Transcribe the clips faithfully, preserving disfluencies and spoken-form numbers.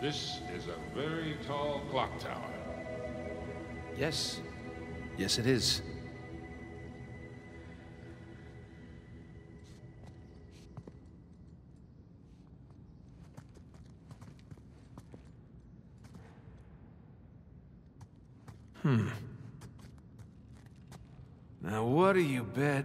This is a very tall clock tower. Yes. Yes, it is. Hmm. Now, what do you bet?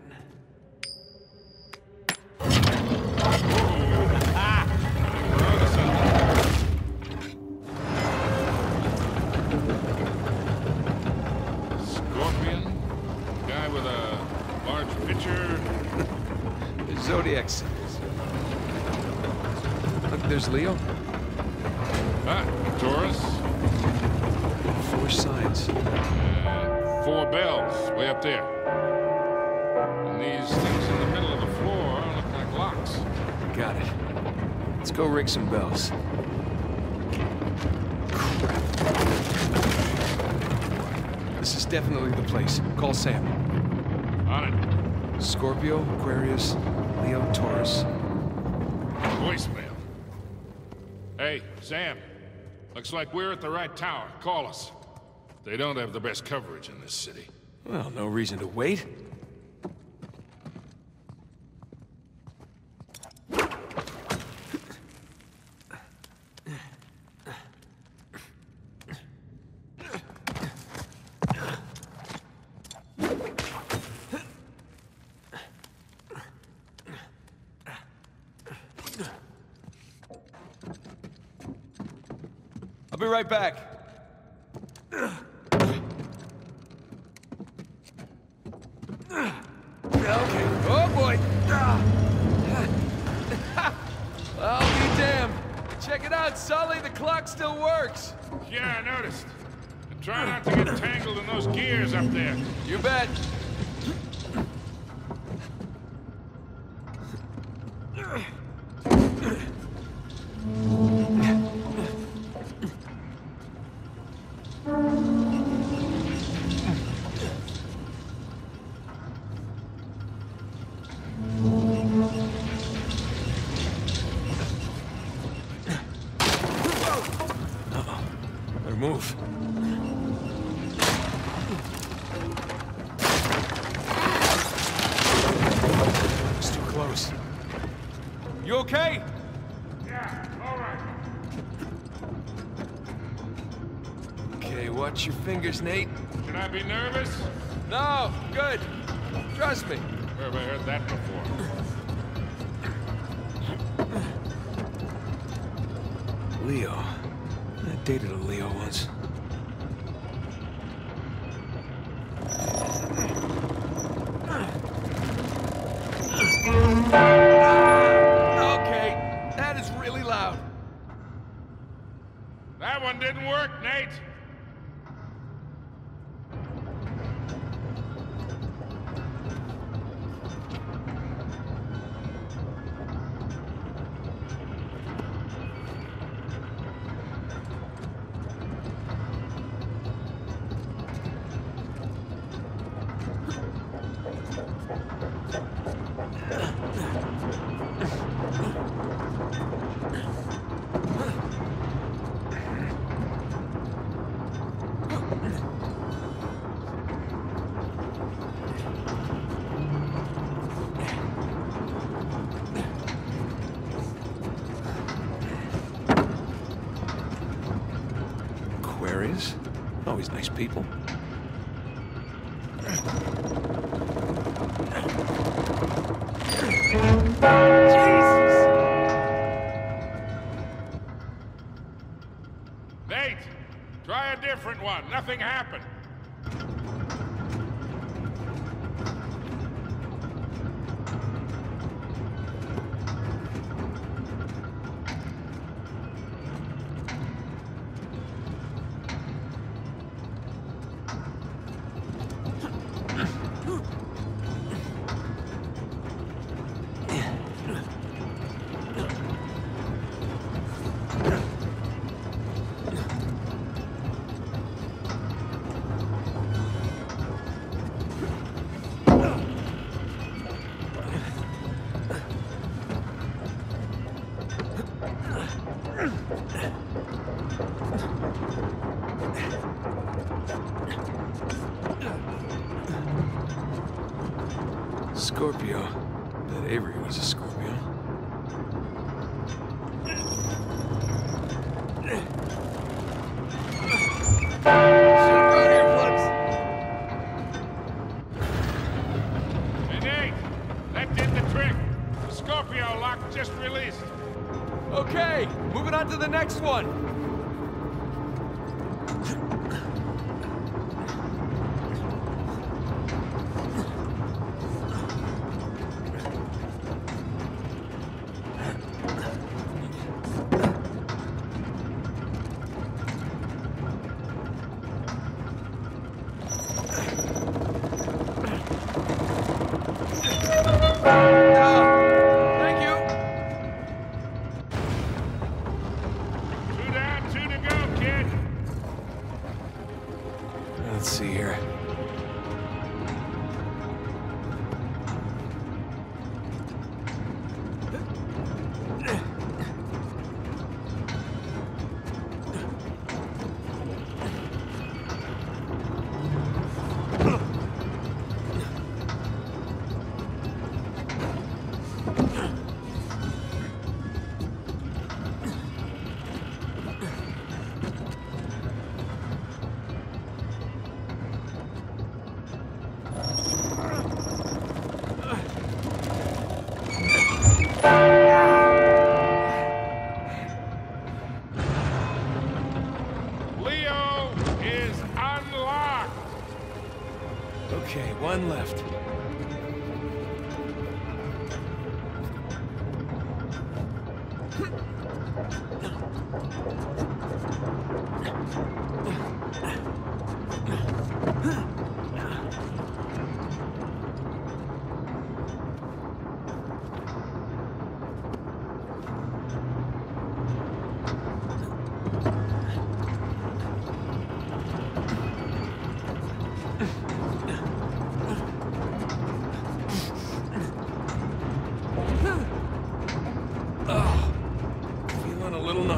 Zodiac symbols. Look, there's Leo. Ah, Taurus. Four signs. Uh, four bells, way up there. And these things in the middle of the floor look like locks. Got it. Let's go rig some bells. This is definitely the place. Call Sam. On it. Scorpio, Aquarius, Leo, Taurus. Voicemail. Hey, Sam. Looks like we're at the right tower. Call us. They don't have the best coverage in this city. Well, no reason to wait. I'll be right back. Okay. Oh boy. I'll be damned. Check it out, Sully. The clock still works. Yeah, I noticed. And try not to get tangled in those gears up there. You bet. Move. It's too close. You okay? Yeah, all right. Okay, watch your fingers, Nate. Should I be nervous? No, good. Trust me. Where have I heard that before? Leo. I dated a Leo once. Okay, that is really loud. That one didn't work, Nate. Always nice people. Jesus. Nate, try a different one. Nothing happened. Scorpio. That Avery was a Scorpio. Grenade! That did the trick. The Scorpio lock just released. Okay, moving on to the next one. Let's see here. Okay, one left.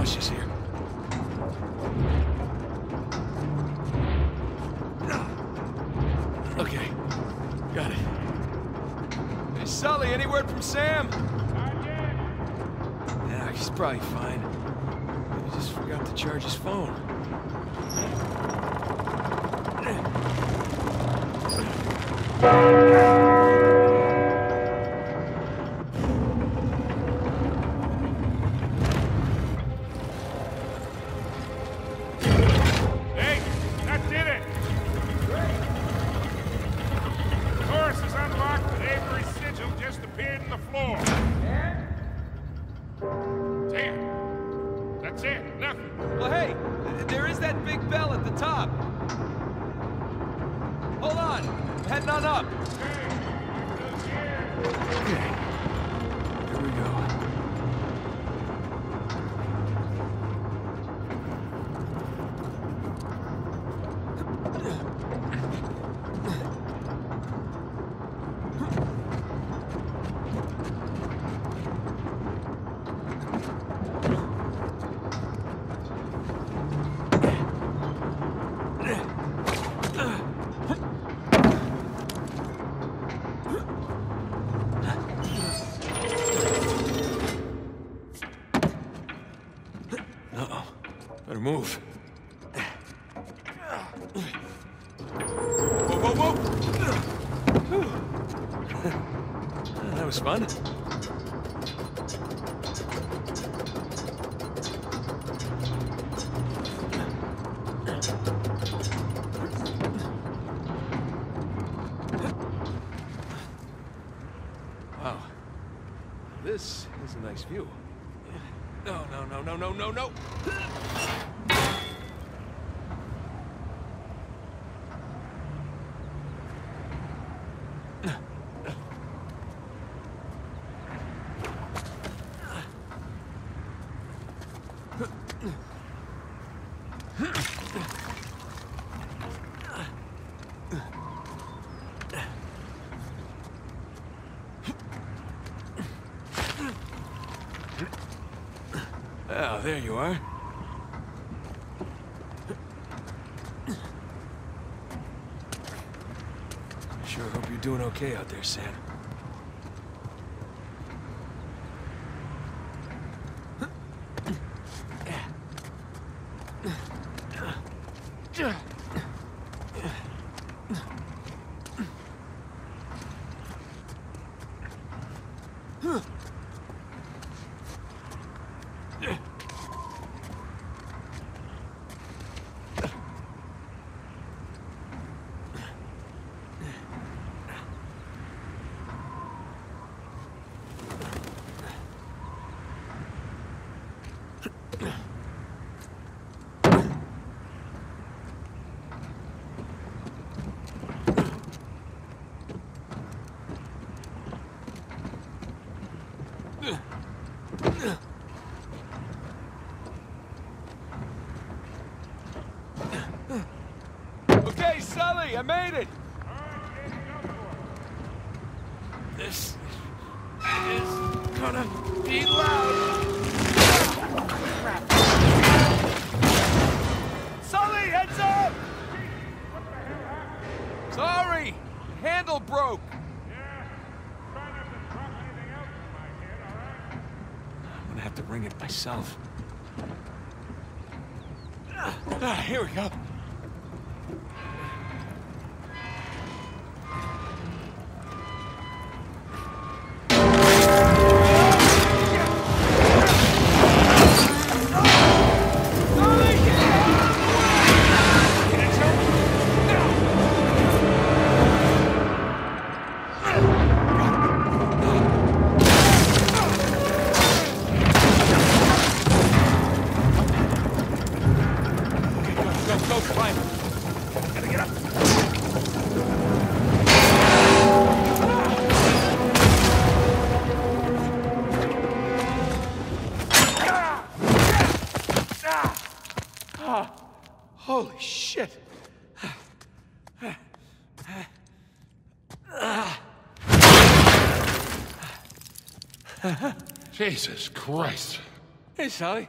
She's here. Okay, got it. Hey, Sully, any word from Sam? Not yet. Nah, he's probably fine. He just forgot to charge his phone. Well, hey, there is that big bell at the top. Hold on, I'm heading on up. Okay, here we go. Move. Whoa, whoa, whoa! That was fun. Wow. This is a nice view. No, no, no, no, no, no, no! Oh, there you are. Sure hope you're doing okay out there, Sam. Okay, Sully, I made it! This is gonna be loud! Crap. Sully, heads up! What the hell happened? Sorry! Handle broke! Yeah, try not to drop anything else in my head, all right? I'm gonna have to ring it myself. Ah, here we go. Jesus Christ. Hey, Sally.